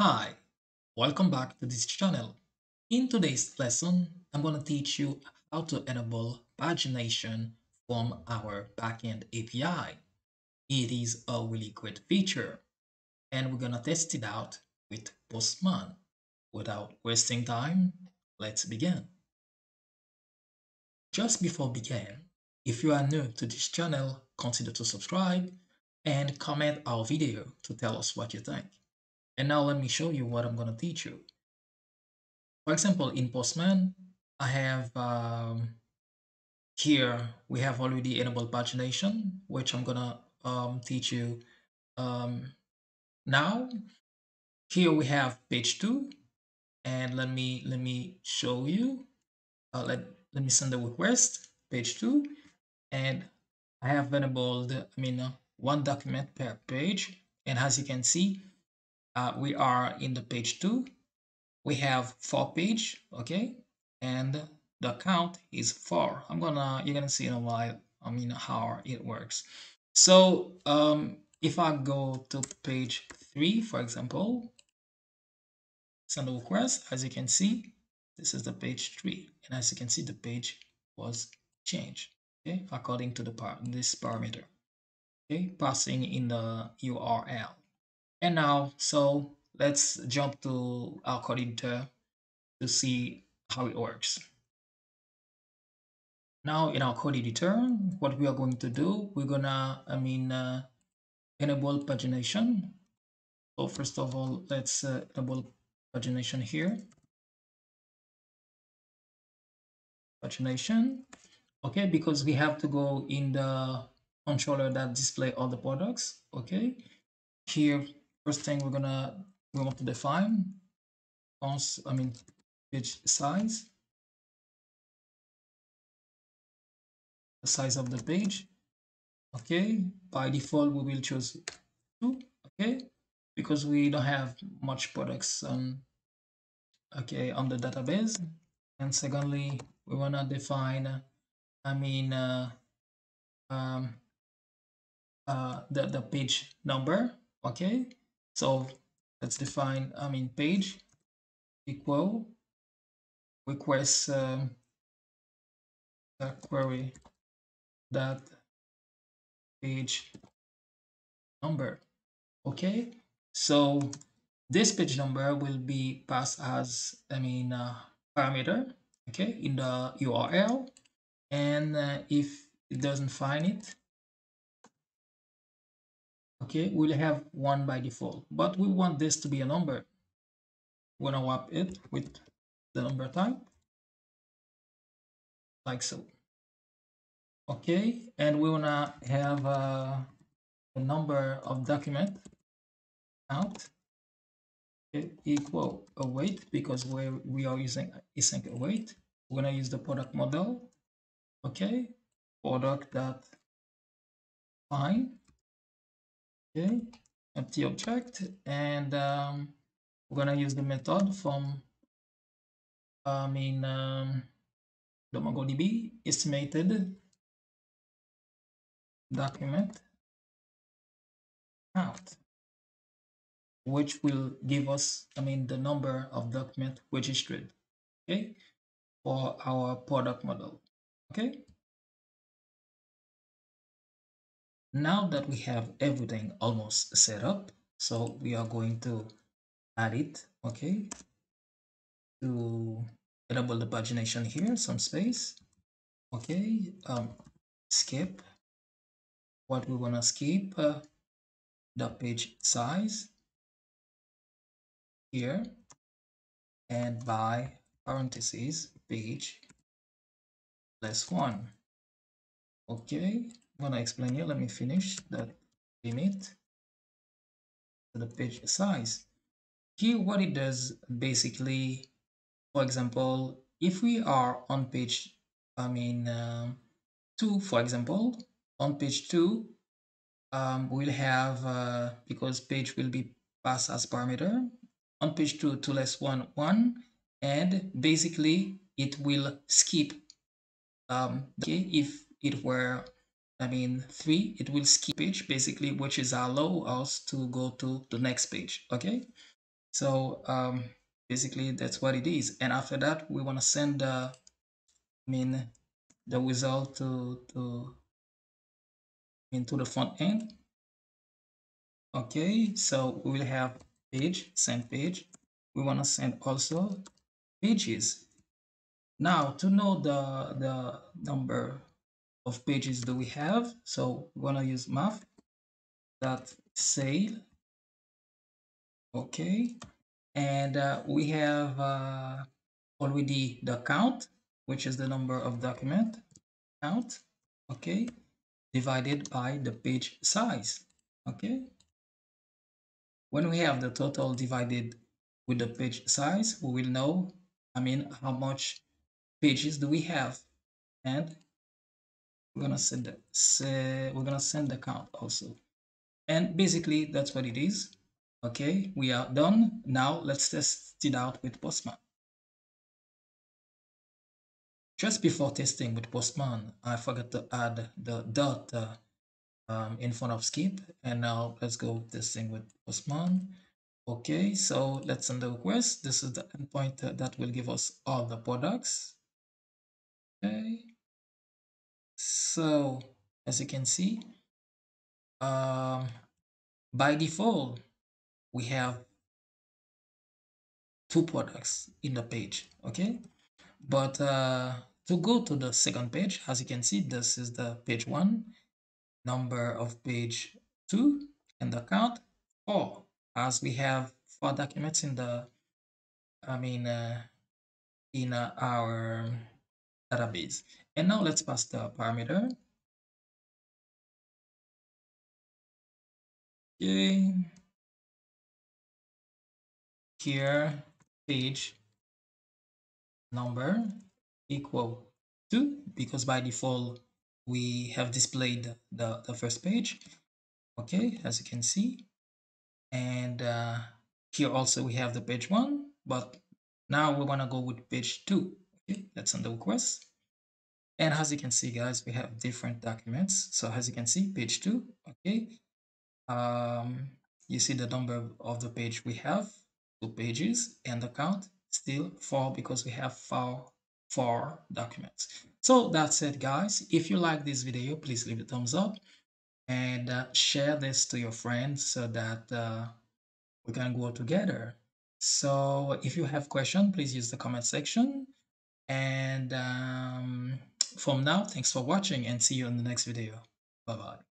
Hi, welcome back to this channel. In today's lesson, I'm going to teach you how to enable pagination from our backend API. It is a really great feature, and we're going to test it out with Postman. Without wasting time, let's begin. Just before we begin, if you are new to this channel, consider to subscribe and comment our video to tell us what you think. And now let me show you what I'm going to teach you. For example, in Postman, I have here we have already enabled pagination, which I'm going to teach you now. Here we have page 2, and let me show you. Let me send the request, page 2, and I have enabled, one document per page. And as you can see, we are in the page 2. We have 4 pages, okay, and the count is 4. You're gonna see in a while, how it works. So if I go to page 3, for example, send a request, as you can see, this is the page 3, and as you can see, the page was changed, okay, according to the this parameter, okay, passing in the URL. And now, so let's jump to our code editor to see how it works. Now in our code editor, what we are going to do, we're gonna, enable pagination. So first of all, let's enable pagination here. Pagination, okay, because we have to go in the controller that displays all the products, okay. Here, first thing we want to define page size, the size of the page, okay. By default we will choose 2, okay, because we don't have much products okay, on the database. And secondly, we want to define the page number, okay. So let's define, page equal request query that page number, okay. So this page number will be passed as parameter, okay, in the URL. And if it doesn't find it, okay, we'll have 1 by default, but we want this to be a number. We're gonna wrap it with the number type, like so. Okay, and we wanna have the number of document out, okay, equal await, because we are using async await. We're gonna use the product model, okay, product.find. Okay, empty object, and we're gonna use the method from the MongoDB estimated document count, which will give us the number of document registered, okay, for our product model, okay. Now that we have everything almost set up, so we are going to add it, okay, to enable the pagination here, some space, okay, skip. What we want to skip, the page size here, and by parentheses, page less 1, okay. I'm gonna explain here. Let me finish that limit to the page size. Here, what it does basically, for example, if we are on page, 2, for example, on page 2, we'll have because page will be passed as parameter on page 2, 2 less 1, 1, and basically it will skip. Okay, if it were 3, it will skip page, basically, which is allow us to go to the next page, okay. So basically that's what it is. And after that, we want to send the result into the front end. Okay, so we will have page, send page. We want to send also pages. Now to know the number of pages that we have, so we're gonna use Math.ceil. Okay, and we have already the count, which is the number of document count. Okay, divided by the page size. Okay, when we have the total divided with the page size, we will know, how much pages do we have. And we're gonna send the count also. And basically that's what it is. Okay, we are done. Now let's test it out with Postman. Just before testing with Postman, I forgot to add the dot in front of skip, and now let's go testing with Postman. Okay, so let's send the request. This is the endpoint that will give us all the products. Okay, so as you can see, by default we have two products in the page. Okay, but to go to the second page, as you can see, this is the page 1, number of page 2, and the count 4, as we have 4 documents in the in our database. And now let's pass the parameter. Okay, here page number equal 2, because by default we have displayed the first page. Okay, as you can see. And here also we have the page 1, but now we want to go with page 2. Okay, that's on the request. And as you can see, guys, we have different documents. So as you can see, page 2. Okay, you see the number of the page. We have 2 pages, and the count still 4, because we have 4 documents. So that's it, guys. If you like this video, please leave a thumbs up and share this to your friends, so that we can grow together. So if you have questions, please use the comment section. And from now, thanks for watching, and see you in the next video. Bye bye.